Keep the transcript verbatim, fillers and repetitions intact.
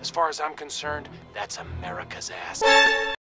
As far as I'm concerned, that's America's ass.